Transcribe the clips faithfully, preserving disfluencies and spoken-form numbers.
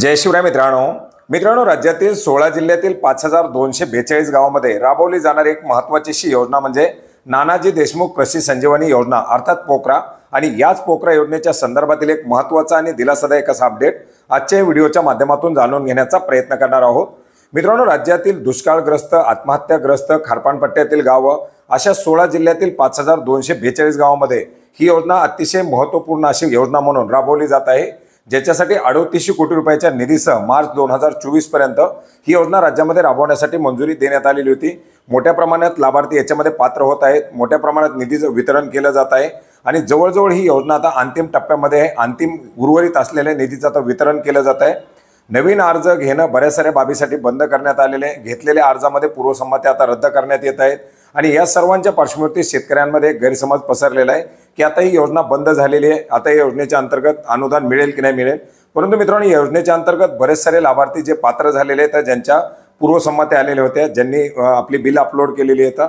जय शिवराय मित्रांनो मित्रांनो राज्यातील सोळा जिल्ह्यातील पाच हजार दोनशे बेचाळीस गावांमध्ये राबवली जाणारी एक महत्त्वाची योजना म्हणजे नानाजी देशमुख कृषी संजीवनी योजना अर्थात पोकरा। आणि याच पोकरा योजनेच्या संदर्भातील एक महत्त्वाचा आणि दिलासादायक असा अपडेट आजच्या व्हिडिओच्या माध्यमातून जाणून घेण्याचा प्रयत्न करणार आहोत। मित्रांनो राज्यातील दुष्काळग्रस्त आत्महत्याग्रस्त खारपानपट्ट्यातील गावं अशा सोळा जिल्ह्यातील पाच हजार दोनशे बेचाळीस गावांमध्ये ही योजना अतिशय महत्त्वपूर्ण अशी योजना म्हणून राबवली जात आहे, ज्याच्यासाठी अडतीसशे कोटी रुपयाच्या निधीसह मार्च दोन हजार चोवीस पर्यंत ही योजना राज्यामध्ये राबवण्यासाठी मंजुरी देण्यात आलेली होती। मोठ्या प्रमाणात लाभार्थी याच्यामध्ये पात्र होत आहेत, मोठ्या प्रमाणात निधीचं वितरण केलं जात आहे आणि जवळजवळ ही योजना आता अंतिम टप्प्यामध्ये आहे। अंतिम उर्वरित असलेल्या निधीचं आता वितरण केलं जात आहे। नवीन अर्ज घेणं बऱ्याच साऱ्या बाबीसाठी बंद करण्यात आलेले, घेतलेल्या अर्जामध्ये पूर्वसंमती आता रद्द करण्यात येत आहेत आणि या सर्वांच्या पार्श्वभूमीवर शेतकऱ्यांमध्ये गैरसमज पसरलेला आहे की आता ही योजना बंद झालेली आहे, आता या योजनेच्या अंतर्गत अनुदान मिळेल की नाही मिळेल। परंतु मित्रांनो या योजनेच्या अंतर्गत बरेच सारे लाभार्थी जे पात्र झालेले आहेत, ज्यांच्या पूर्वसंमती आलेल्या होत्या, ज्यांनी आपली बिल अपलोड केलेली आहेत,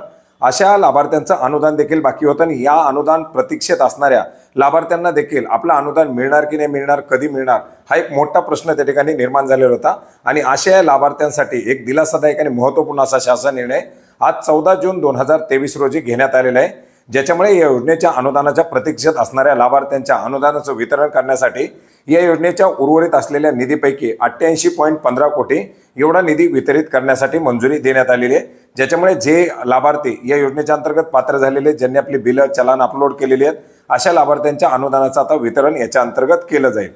अशा लाभार्थ्यांचं अनुदान देखील बाकी होतं आणि या अनुदान प्रतीक्षेत असणाऱ्या लाभार्थ्यांना देखील आपलं अनुदान मिळणार की नाही मिळणार, कधी मिळणार हा एक मोठा प्रश्न त्या ठिकाणी निर्माण झालेला होता। आणि अशा लाभार्थ्यांसाठी एक दिलासादायक आणि महत्त्वपूर्ण असा शासन निर्णय आज चौदा जून दोन हजार तेवीस रोजी घेण्यात आलेला आहे, ज्याच्यामुळे या योजनेच्या अनुदानाच्या प्रतीक्षेत असणाऱ्या लाभार्थ्यांच्या अनुदानाचं वितरण करण्यासाठी या योजनेच्या उर्वरित असलेल्या निधीपैकी अठ्ठ्याऐंशी पॉईंट पंधरा कोटी एवढा निधी वितरित करण्यासाठी मंजुरी देण्यात आलेली आहे। ज्याच्यामुळे जे लाभार्थी या योजनेच्या अंतर्गत पात्र झालेले, ज्यांनी आपली बिलं चलान अपलोड केलेली आहेत, अशा लाभार्थ्यांच्या अनुदानाचं आता वितरण याच्या अंतर्गत केलं जाईल।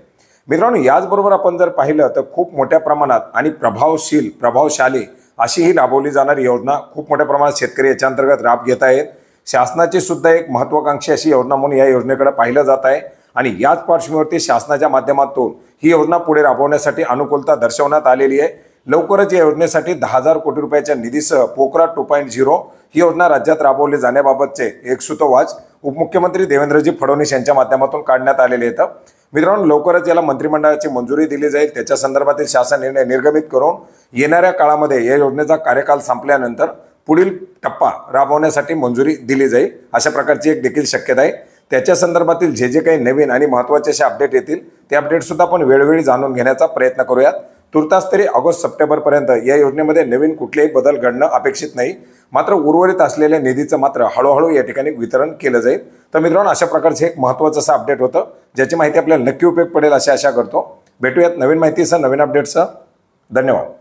मित्रांनो याचबरोबर आपण जर पाहिलं तर खूप मोठ्या प्रमाणात आणि प्रभावशील प्रभावशाली अशी ही राबवली जाणारी योजना खूप मोठ्या प्रमाणात शेतकरी याच्या अंतर्गत लाभ घेत आहेत। शासनाची सुद्धा एक महत्त्वाकांक्षी अशी योजना म्हणून या योजनेकडे पाहिलं जात आहे आणि याच पार्श्वभूमीवरती शासनाच्या माध्यमातून ही योजना पुढे राबवण्यासाठी अनुकूलता दर्शवण्यात आलेली आहे। लवकरच या योजनेसाठी दहा हजार कोटी रुपयाच्या निधीसह पोकरा टू पॉईंट झिरो ही योजना राज्यात राबवली जाण्याबाबतचे एक सूतोवाच उपमुख्यमंत्री देवेंद्रजी फडणवीस यांच्या माध्यमातून काढण्यात आलेले आहेत। मित्रांनो लवकरच याला मंत्रिमंडळाची मंजुरी दिली जाईल, त्याच्या संदर्भातील शासन निर्णय निर्गमित करून येणाऱ्या काळामध्ये या योजनेचा कार्यकाल संपल्यानंतर पुढील टप्पा राबवण्यासाठी मंजुरी दिली जाईल, अशा प्रकारची एक देखील शक्यता आहे। त्याच्या संदर्भातील जे जे काही नवीन आणि महत्त्वाचे असे अपडेट येतील ते अपडेटसुद्धा आपण वेळोवेळी जाणून घेण्याचा प्रयत्न करूयात। तुर्तास तरी ऑगस्ट सप्टेंबरपर्यंत या योजनेमध्ये नवीन कुठलेही बदल घडणं अपेक्षित नाही, मात्र उर्वरित असलेल्या निधीचं मात्र हळूहळू या ठिकाणी वितरण केलं जाईल। तर मित्रांनो अशा प्रकारचे एक महत्त्वाचं असं अपडेट होतं, ज्याची माहिती आपल्याला नक्की उपयोग पडेल अशी आशा करतो। भेटूयात नवीन माहितीसह नवीन अपडेटसह। धन्यवाद।